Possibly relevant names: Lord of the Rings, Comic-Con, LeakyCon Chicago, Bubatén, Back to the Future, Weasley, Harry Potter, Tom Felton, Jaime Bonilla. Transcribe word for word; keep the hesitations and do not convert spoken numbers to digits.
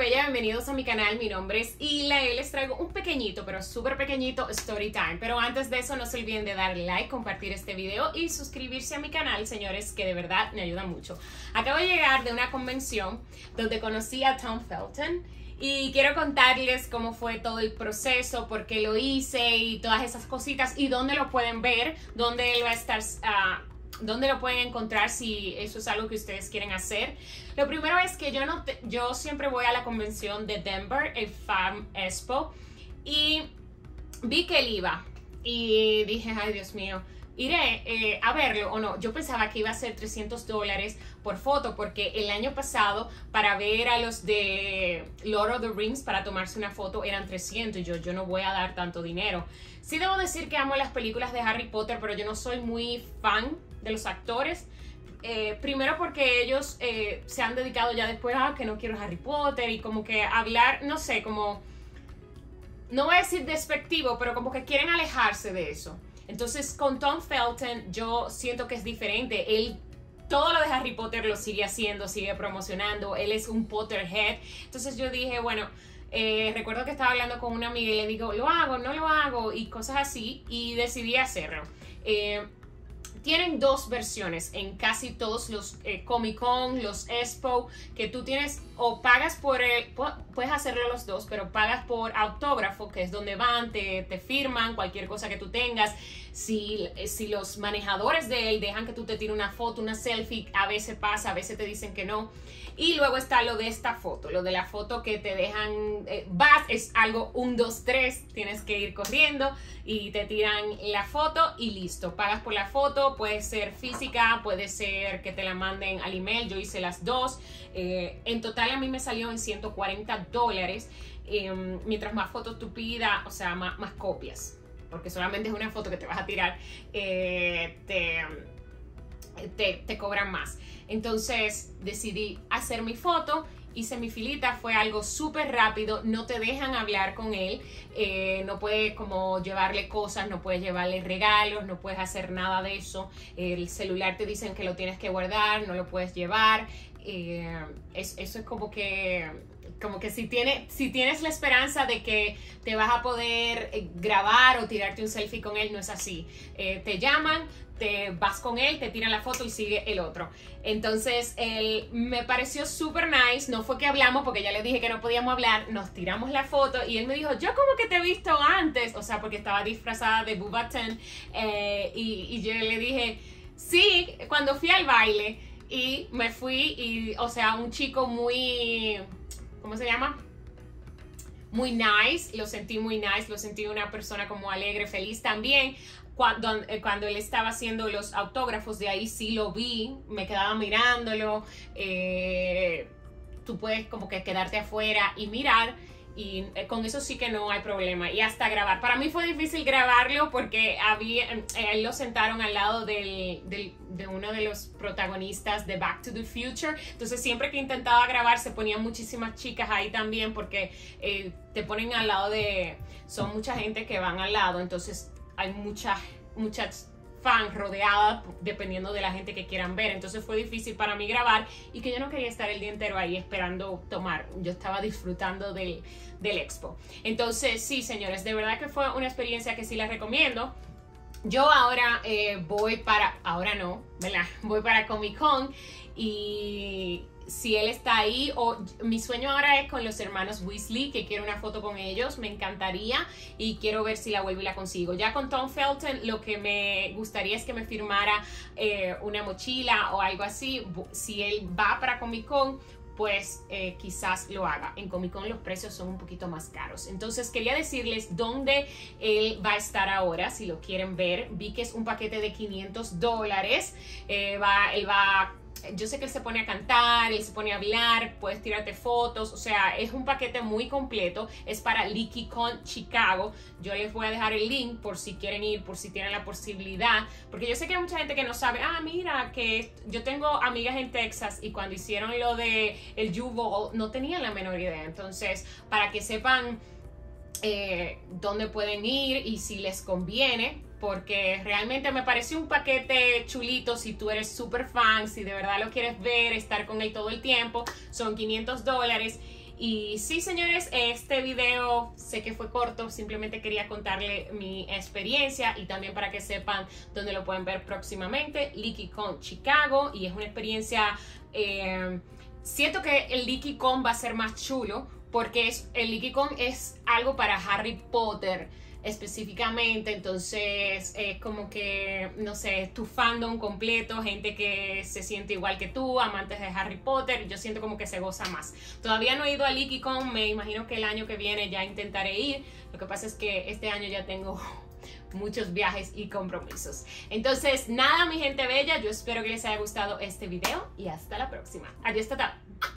bella, bienvenidos a mi canal, mi nombre es Ila y les traigo un pequeñito, pero súper pequeñito story time. Pero antes de eso no se olviden de dar like, compartir este video y suscribirse a mi canal, señores, que de verdad me ayuda mucho. Acabo de llegar de una convención donde conocí a Tom Felton y quiero contarles cómo fue todo el proceso, por qué lo hice y todas esas cositas y dónde lo pueden ver, dónde él va a estar... Uh, ¿Dónde lo pueden encontrar si eso es algo que ustedes quieren hacer? Lo primero es que yo, no te, yo siempre voy a la convención de Denver, el Fan Expo, y vi que él iba. Y dije, ay Dios mío, iré eh, a verlo o no. Yo pensaba que iba a ser trescientos dólares por foto, porque el año pasado para ver a los de Lord of the Rings, para tomarse una foto, eran trescientos. Y yo, yo no voy a dar tanto dinero. Sí debo decir que amo las películas de Harry Potter, pero yo no soy muy fan de los actores, eh, primero porque ellos eh, se han dedicado ya después a ah, que no quiero Harry Potter y como que hablar, no sé, como, no voy a decir despectivo, pero como que quieren alejarse de eso. Entonces con Tom Felton yo siento que es diferente. Él todo lo de Harry Potter lo sigue haciendo, sigue promocionando, él es un Potterhead. Entonces yo dije, bueno, eh, recuerdo que estaba hablando con una amiga y le digo, lo hago, no lo hago y cosas así, y decidí hacerlo. eh, Tienen dos versiones en casi todos los eh, Comic-Con, los Expo, que tú tienes o pagas por, el, puedes hacerlo los dos, pero pagas por autógrafo, que es donde van, te, te firman cualquier cosa que tú tengas. Si, si los manejadores de él dejan que tú te tires una foto, una selfie, a veces pasa, a veces te dicen que no. Y luego está lo de esta foto, lo de la foto que te dejan, eh, vas, es algo uno, dos, tres, tienes que ir corriendo y te tiran la foto y listo, pagas por la foto, puede ser física, puede ser que te la manden al email, yo hice las dos, eh, en total a mí me salió en ciento cuarenta dólares, eh, mientras más fotos tú pidas, o sea, más, más copias, porque solamente es una foto que te vas a tirar, eh, te, te, te cobran más. Entonces decidí hacer mi foto, hice mi filita, fue algo súper rápido, no te dejan hablar con él, eh, no puedes como llevarle cosas, no puedes llevarle regalos, no puedes hacer nada de eso, el celular te dicen que lo tienes que guardar, no lo puedes llevar, eh, es, eso es como que... Como que si, tiene, si tienes la esperanza de que te vas a poder grabar o tirarte un selfie con él, no es así. Eh, te llaman, te vas con él, te tiran la foto y sigue el otro. Entonces, él me pareció súper nice. No fue que hablamos porque ya le dije que no podíamos hablar. Nos tiramos la foto y él me dijo, yo como que te he visto antes. O sea, porque estaba disfrazada de Bubatén. Eh, y, y yo le dije, sí, cuando fui al baile. Y me fui y, o sea, un chico muy... ¿Cómo se llama? Muy nice, lo sentí muy nice, lo sentí una persona como alegre, feliz también. Cuando, cuando él estaba haciendo los autógrafos, de ahí sí lo vi, me quedaba mirándolo. Eh, tú puedes como que quedarte afuera y mirar, y con eso sí que no hay problema. Y hasta grabar. Para mí fue difícil grabarlo porque había, eh, lo sentaron al lado del, del, de uno de los protagonistas de Back to the Future. Entonces siempre que intentaba grabar se ponían muchísimas chicas ahí también porque eh, te ponen al lado de... Son mucha gente que van al lado. Entonces hay muchas muchas fan rodeada dependiendo de la gente que quieran ver. Entonces fue difícil para mí grabar y que yo no quería estar el día entero ahí esperando tomar. Yo estaba disfrutando del, del expo. Entonces sí, señores, de verdad que fue una experiencia que sí les recomiendo. Yo ahora eh, voy para... Ahora no, ¿verdad? Voy para Comic-Con y... Si él está ahí, o mi sueño ahora es con los hermanos Weasley, que quiero una foto con ellos, me encantaría y quiero ver si la vuelvo y la consigo. Ya con Tom Felton lo que me gustaría es que me firmara eh, una mochila o algo así. Si él va para Comic Con, pues eh, quizás lo haga. En Comic Con los precios son un poquito más caros. Entonces quería decirles dónde él va a estar ahora, si lo quieren ver. Vi que es un paquete de quinientos dólares, eh, va, él va a... Yo sé que él se pone a cantar, él se pone a hablar, puedes tirarte fotos, o sea, es un paquete muy completo, es para LeakyCon Chicago. Yo les voy a dejar el link por si quieren ir, por si tienen la posibilidad, porque yo sé que hay mucha gente que no sabe, ah, mira, que yo tengo amigas en Texas y cuando hicieron lo de el U-Ball no tenían la menor idea. Entonces, para que sepan eh, dónde pueden ir y si les conviene, porque realmente me pareció un paquete chulito. Si tú eres súper fan, si de verdad lo quieres ver, estar con él todo el tiempo, son quinientos dólares. Y sí, señores, este video sé que fue corto, simplemente quería contarle mi experiencia y también para que sepan dónde lo pueden ver próximamente, LeakyCon Chicago, y es una experiencia, eh, siento que el LeakyCon va a ser más chulo porque es, el LeakyCon es algo para Harry Potter específicamente, entonces es eh, como que, no sé, tu fandom completo, gente que se siente igual que tú, amantes de Harry Potter, yo siento como que se goza más. Todavía no he ido a LeakyCon, me imagino que el año que viene ya intentaré ir, lo que pasa es que este año ya tengo muchos viajes y compromisos. Entonces, nada, mi gente bella, yo espero que les haya gustado este video y hasta la próxima. Adiós, tata.